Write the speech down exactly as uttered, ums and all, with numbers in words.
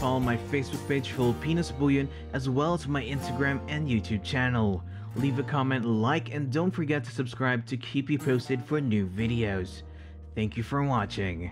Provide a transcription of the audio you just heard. follow my Facebook page Filipinas Bullion as well as my Instagram and YouTube channel. Leave a comment, like, and don't forget to subscribe to keep you posted for new videos. Thank you for watching.